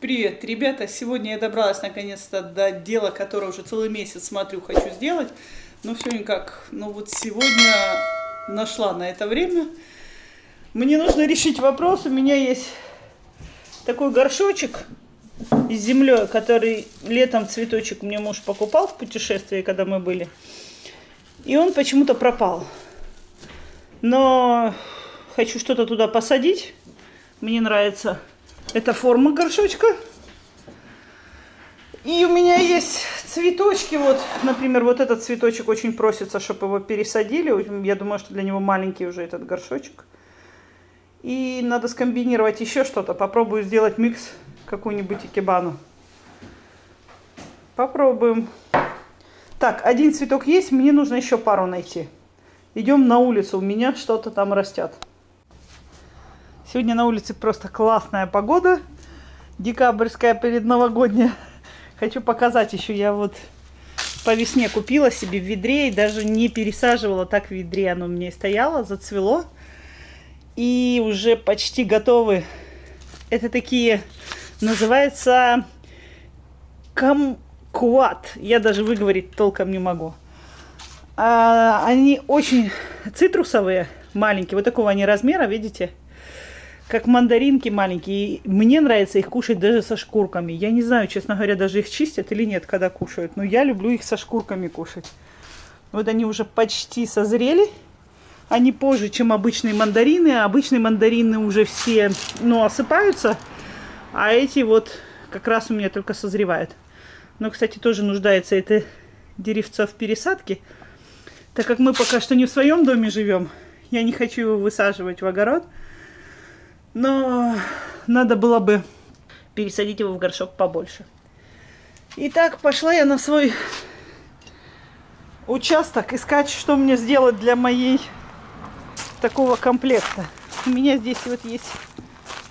Привет, ребята! Сегодня я добралась наконец-то до дела, которое уже целый месяц смотрю, хочу сделать. Но все никак. Но вот сегодня нашла на это время. Мне нужно решить вопрос. У меня есть такой горшочек с землей, который летом цветочек мне муж покупал в путешествии, когда мы были. И он почему-то пропал. Но хочу что-то туда посадить. Мне нравится... Это форма горшочка. И у меня есть цветочки. Вот, например, вот этот цветочек очень просится, чтобы его пересадили. Я думаю, что для него маленький уже этот горшочек. И надо скомбинировать еще что-то. Попробую сделать микс, какую-нибудь икебану. Попробуем. Так, один цветок есть. Мне нужно еще пару найти. Идем на улицу. У меня что-то там растет. Сегодня на улице просто классная погода, декабрьская, предновогодняя. Хочу показать еще, я вот по весне купила себе в ведре и даже не пересаживала, так в ведре оно у меня и стояло, зацвело. И уже почти готовы. Это такие, называется кумкват, я даже выговорить толком не могу. Они очень цитрусовые, маленькие, вот такого они размера, видите? Как мандаринки маленькие. Мне нравится их кушать даже со шкурками. Я не знаю, честно говоря, даже их чистят или нет, когда кушают. Но я люблю их со шкурками кушать. Вот они уже почти созрели. Они позже, чем обычные мандарины. А обычные мандарины уже все, ну, осыпаются. А эти вот как раз у меня только созревают. Но, кстати, тоже нуждается это деревцо в пересадке. Так как мы пока что не в своем доме живем, я не хочу его высаживать в огород. Но надо было бы пересадить его в горшок побольше. Итак, пошла я на свой участок искать, что мне сделать для моей такого комплекта. У меня здесь вот есть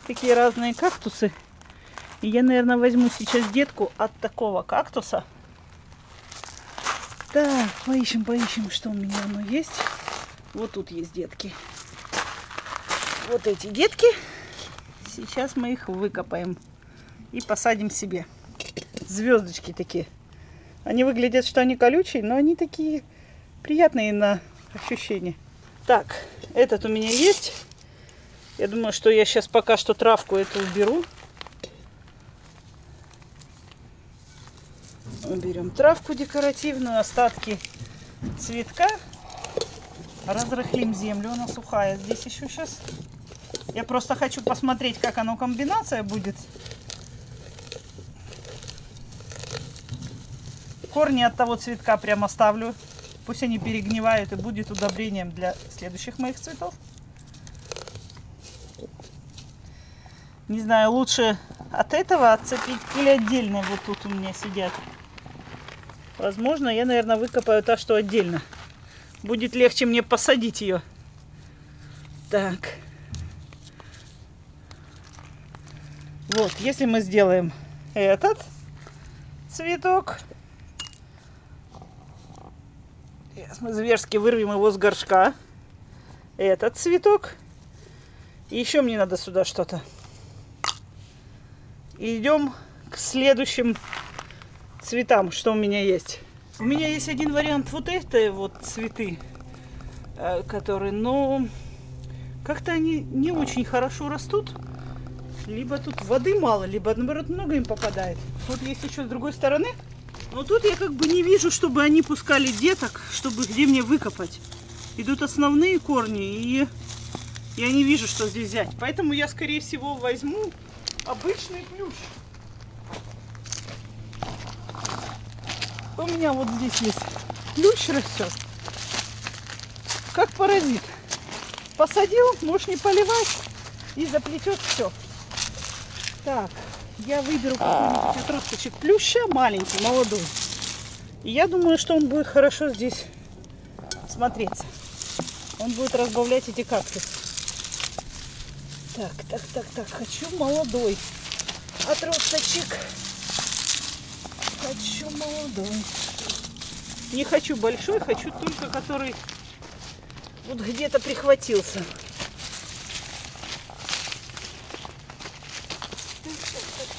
такие разные кактусы. И я, наверное, возьму сейчас детку от такого кактуса. Так, поищем, что у меня оно есть. Вот тут есть детки. Вот эти детки. Сейчас мы их выкопаем и посадим себе. Звездочки такие. Они выглядят, что они колючие, но они такие приятные на ощущение. Так, этот у меня есть. Я думаю, что я сейчас пока что травку эту уберу. Уберем травку декоративную, остатки цветка. Разрыхлим землю, она сухая. Здесь еще сейчас... Я просто хочу посмотреть, как оно комбинация будет. Корни от того цветка прямо ставлю. Пусть они перегнивают и будет удобрением для следующих моих цветов. Не знаю, лучше от этого отцепить или отдельно вот тут у меня сидят. Возможно, я, наверное, выкопаю то, что отдельно. Будет легче мне посадить ее. Так. Вот, если мы сделаем этот цветок, сейчас мы зверски вырвем его с горшка, этот цветок, и еще мне надо сюда что-то. Идем к следующим цветам, что у меня есть. У меня есть один вариант, вот это вот цветы, которые, но как-то они не очень хорошо растут. Либо тут воды мало, либо, наоборот, много им попадает. Вот есть еще с другой стороны. Но тут я как бы не вижу, чтобы они пускали деток, чтобы где мне выкопать. Идут основные корни, и я не вижу, что здесь взять. Поэтому я, скорее всего, возьму обычный плющ. У меня вот здесь есть плющ растет. Как паразит. Посадил, можешь не поливать, и заплетет все. Так, я выберу какой-нибудь отросточек плюща, маленький, молодой. И я думаю, что он будет хорошо здесь смотреться. Он будет разбавлять эти кактусы. Так, хочу молодой отросточек. Хочу молодой. Не хочу большой, хочу только который вот где-то прихватился.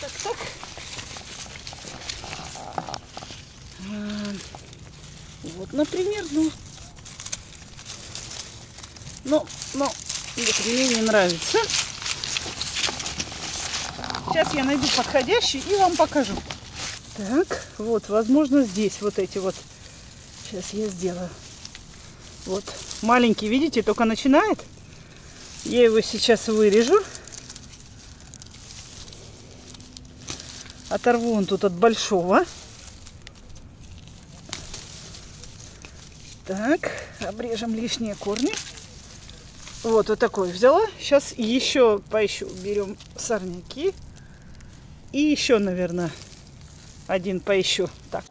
Так. Вот, например, ну, мне не нравится. Сейчас я найду подходящий и вам покажу. Так, вот, возможно, здесь вот эти вот. Сейчас я сделаю. Вот, маленький, видите, только начинает. Я его сейчас вырежу. Оторву он тут от большого. Так, обрежем лишние корни. Вот такой взяла. Сейчас еще поищу. Берем сорняки. И еще, наверное, один поищу. Так.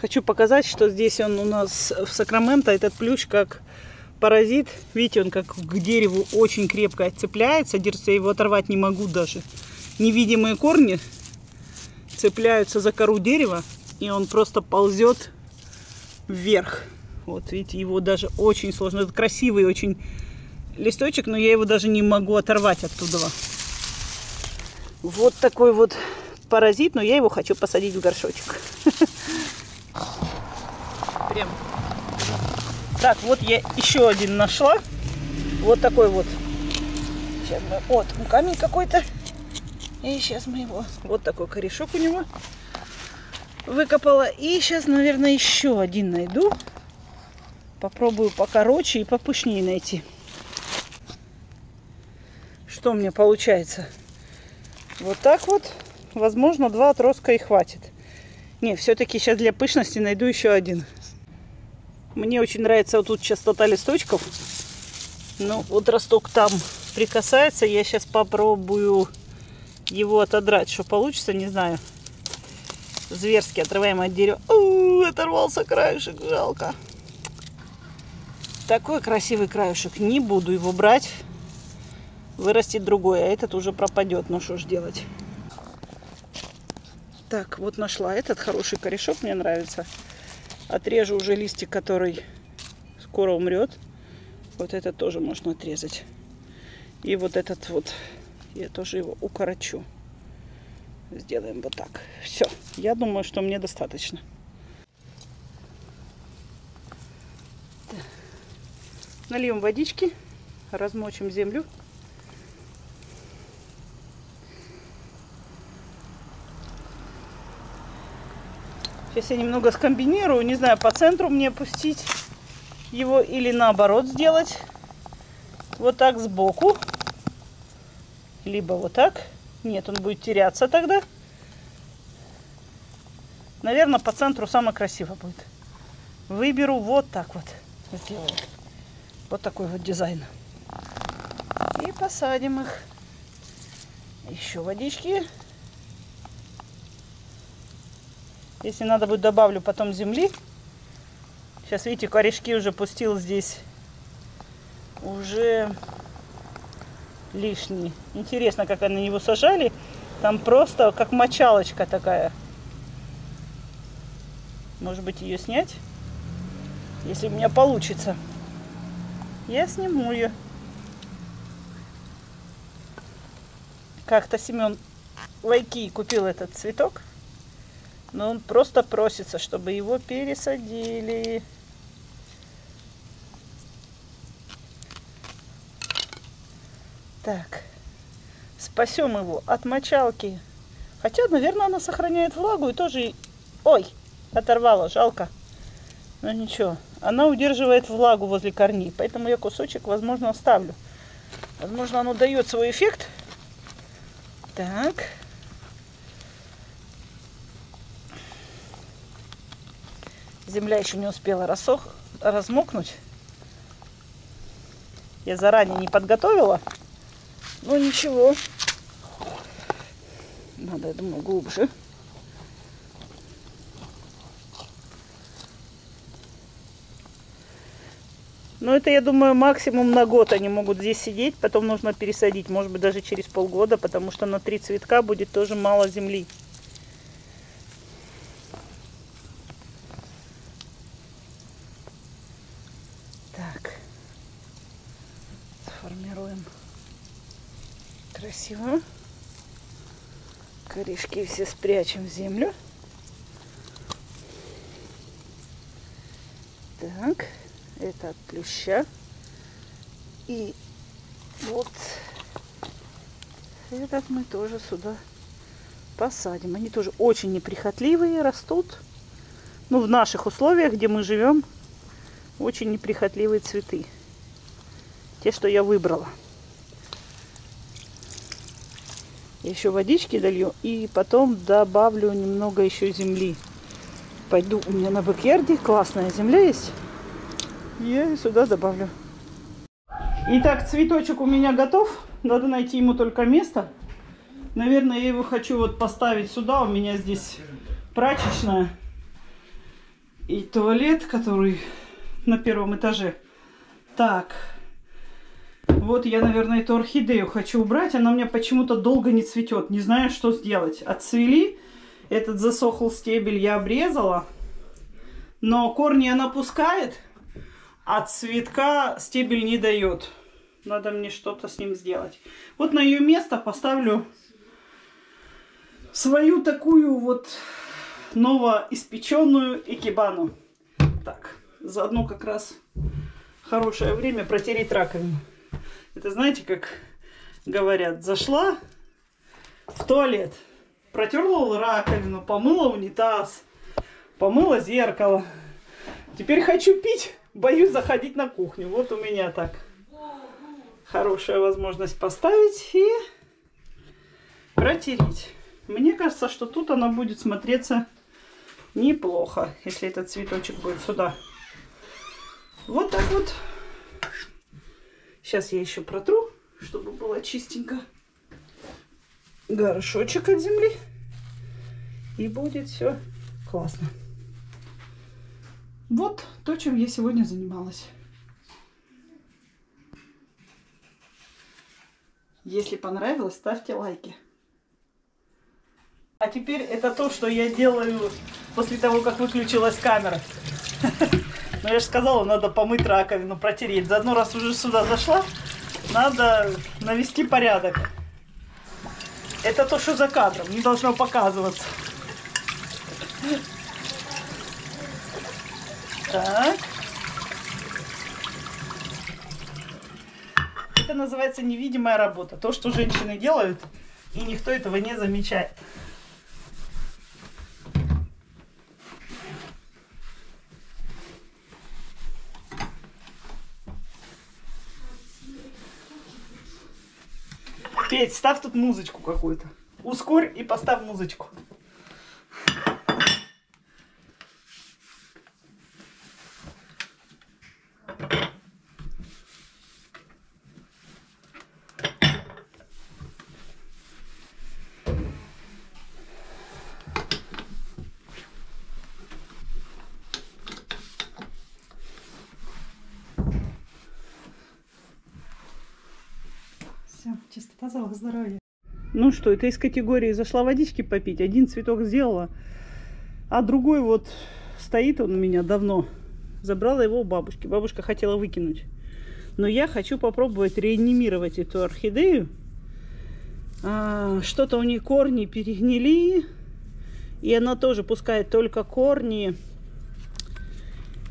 Хочу показать, что здесь он у нас в Сакраменто, этот плющ как паразит. Видите, он как к дереву очень крепко отцепляется. Я его оторвать не могу даже. Невидимые корни цепляются за кору дерева, и он просто ползет вверх. Вот, видите, его даже очень сложно. Это красивый очень листочек, но я его даже не могу оторвать оттуда. Вот такой вот паразит, но я его хочу посадить в горшочек. Прям. Так, вот я еще один нашла. Вот такой вот. Сейчас мы... Вот, камень какой-то. И сейчас мы его... Вот такой корешок у него выкопала. И сейчас, наверное, еще один найду. Попробую покороче и попышнее найти. Что у меня получается? Вот так вот. Возможно, два отростка и хватит. Не, все-таки сейчас для пышности найду еще один. Мне очень нравится вот тут частота листочков. Ну, вот росток там прикасается. Я сейчас попробую его отодрать. Что получится, не знаю. Зверски отрываем от дерева. Оторвался краешек, жалко. Такой красивый краешек. Не буду его брать. Вырастет другой, а этот уже пропадет. Ну, что ж делать. Так, вот нашла этот хороший корешок, мне нравится. Отрежу уже листик, который скоро умрет. Вот этот тоже можно отрезать. И вот этот вот, я тоже его укорочу. Сделаем вот так. Все, я думаю, что мне достаточно. Так. Нальем водички, размочим землю. Сейчас я немного скомбинирую, не знаю, по центру мне пустить его или наоборот сделать. Вот так сбоку. Либо вот так. Нет, он будет теряться тогда. Наверное, по центру самое красиво будет. Выберу вот так вот. Сделаю. Вот такой вот дизайн. И посадим их. Еще водички. Если надо будет, добавлю потом земли. Сейчас, видите, корешки уже пустил здесь. Уже лишний. Интересно, как они его сажали. Там просто как мочалочка такая. Может быть, ее снять? Если у меня получится. Я сниму ее. Как-то Семен в Икеа купил этот цветок. Но он просто просится, чтобы его пересадили. Так. Спасем его от мочалки. Хотя, наверное, она сохраняет влагу и тоже... Ой, оторвала, жалко. Но ничего. Она удерживает влагу возле корней. Поэтому я кусочек, возможно, оставлю. Возможно, оно дает свой эффект. Так. Земля еще не успела размокнуть. Я заранее не подготовила. Но ничего. Надо, я думаю, глубже. Но это, я думаю, максимум на год они могут здесь сидеть. Потом нужно пересадить. Может быть, даже через полгода. Потому что на 3 цветка будет тоже мало земли. Корешки все спрячем в землю. Так, это от плюща. И вот этот мы тоже сюда посадим. Они тоже очень неприхотливые растут. Ну, в наших условиях, где мы живем, очень неприхотливые цветы. Те, что я выбрала. Я еще водички долью и потом добавлю немного еще земли. Пойду, у меня на бэкьярде классная земля есть. Я сюда добавлю. Итак, цветочек у меня готов. Надо найти ему только место. Наверное, я его хочу вот поставить сюда. У меня здесь прачечная и туалет, который на первом этаже. Так, вот я, наверное, эту орхидею хочу убрать. Она у меня почему-то долго не цветет. Не знаю, что сделать. Отцвели. Этот засохл стебель я обрезала, но корни она пускает, а цветка стебель не дает. Надо мне что-то с ним сделать. Вот на ее место поставлю свою такую вот новоиспеченную икебану. Так, заодно как раз хорошее время протереть раковину. Это знаете, как говорят, зашла в туалет. Протерла раковину, помыла унитаз, помыла зеркало. Теперь хочу пить, боюсь заходить на кухню. Вот у меня так хорошая возможность поставить и протереть. Мне кажется, что тут она будет смотреться неплохо, если этот цветочек будет сюда. Вот так вот. Сейчас я еще протру, чтобы было чистенько. Горшочек от земли, и будет все классно. Вот то, чем я сегодня занималась. Если понравилось, ставьте лайки. А теперь это то, что я делаю после того, как выключилась камера. Но я же сказала, надо помыть раковину, протереть. Заодно, раз уже сюда зашла, надо навести порядок. Это то, что за кадром, не должно показываться. Так. Это называется невидимая работа. То, что женщины делают, и никто этого не замечает. Петь, ставь тут музычку какую-то. Ускорь и поставь музычку. Чистота залог здоровья. Ну что, это из категории зашла водички попить. Один цветок сделала, а другой вот стоит он у меня давно. Забрала его у бабушки. Бабушка хотела выкинуть. Но я хочу попробовать реанимировать эту орхидею. Что-то у нее корни перегнили. И она тоже пускает только корни.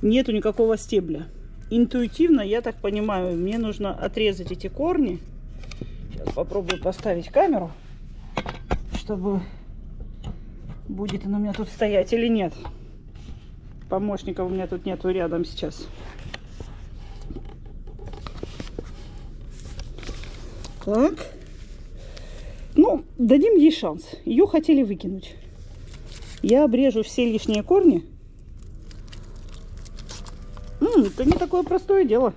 Нету никакого стебля. Интуитивно, я так понимаю, мне нужно отрезать эти корни. Попробую поставить камеру, чтобы будет она у меня тут стоять или нет. Помощника у меня тут нету рядом сейчас. Так. Ну, дадим ей шанс. Ее хотели выкинуть. Я обрежу все лишние корни. Это не такое простое дело.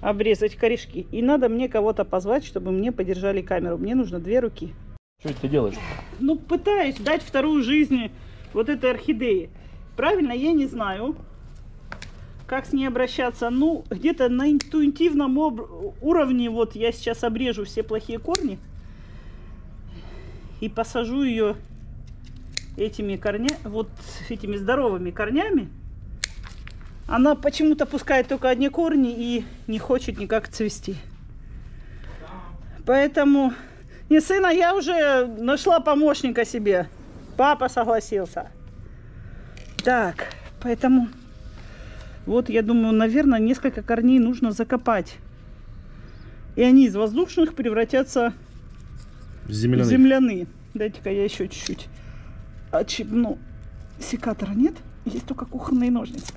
Обрезать корешки. И надо мне кого-то позвать, чтобы мне подержали камеру. Мне нужно две руки. Что это ты делаешь? Ну, пытаюсь дать вторую жизнь вот этой орхидее. Правильно, я не знаю, как с ней обращаться. Ну, где-то на интуитивном уровне вот я сейчас обрежу все плохие корни и посажу ее этими корнями, вот этими здоровыми корнями. Она почему-то пускает только одни корни и не хочет никак цвести. Поэтому И сына я уже нашла помощника себе. Папа согласился. Так, поэтому... Вот, я думаю, наверное, несколько корней нужно закопать. И они из воздушных превратятся в земляные. Дайте-ка я еще чуть-чуть отщипну. Секатора нет, есть только кухонные ножницы.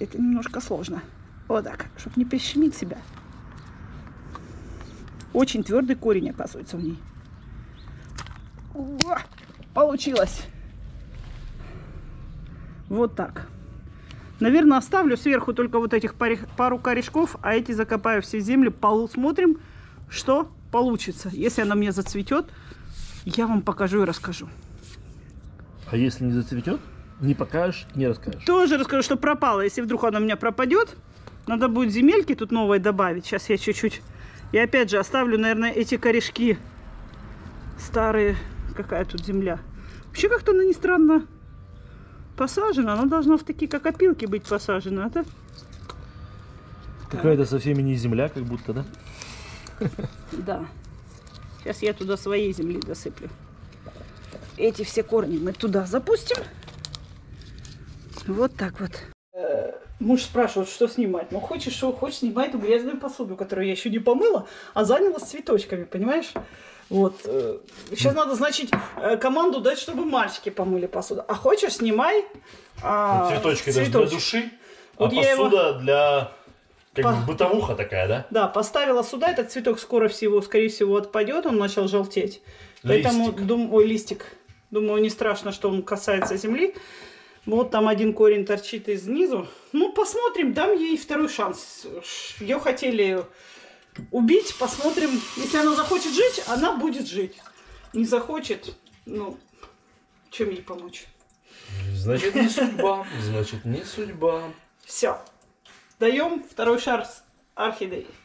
Это немножко сложно. Вот так, чтобы не пещемить себя. Очень твердый корень оказывается в ней. О, получилось! Вот так. Наверное, оставлю сверху только вот этих пару корешков, а эти закопаю все в землю. Посмотрим, что получится. Если она мне зацветет, я вам покажу и расскажу. А если не зацветет, не покажешь, не расскажешь? Тоже расскажу, что пропала. Если вдруг она у меня пропадет, надо будет земельки тут новые добавить. Сейчас я чуть-чуть... И опять же оставлю, наверное, эти корешки старые. Какая тут земля. Вообще как-то она, ни странно, посажена, она должна в такие, как опилки, быть посажена. Это какая-то совсем не земля, как будто, да? Да. Сейчас я туда своей земли досыплю. Эти все корни мы туда запустим. Вот так вот. Муж спрашивает, что снимать. Ну, хочешь, что хочешь, снимай эту грязную посуду, которую я еще не помыла, а занялась цветочками, понимаешь? Вот. Сейчас надо, значит, команду дать, чтобы мальчики помыли посуду. А хочешь, снимай цветочки даже для души, вот, а посуда его... для бытовуха такая, да? Да, поставила сюда, этот цветок скорее всего отпадет, он начал желтеть. Листик. Поэтому, думаю, не страшно, что он касается земли. Вот там один корень торчит изнизу. Ну, посмотрим, дам ей второй шанс. Ее хотели... убить, посмотрим. Если она захочет жить, она будет жить. Не захочет, ну, чем ей помочь? Значит, не судьба. Значит, не судьба. Все. Даем второй шанс орхидеи.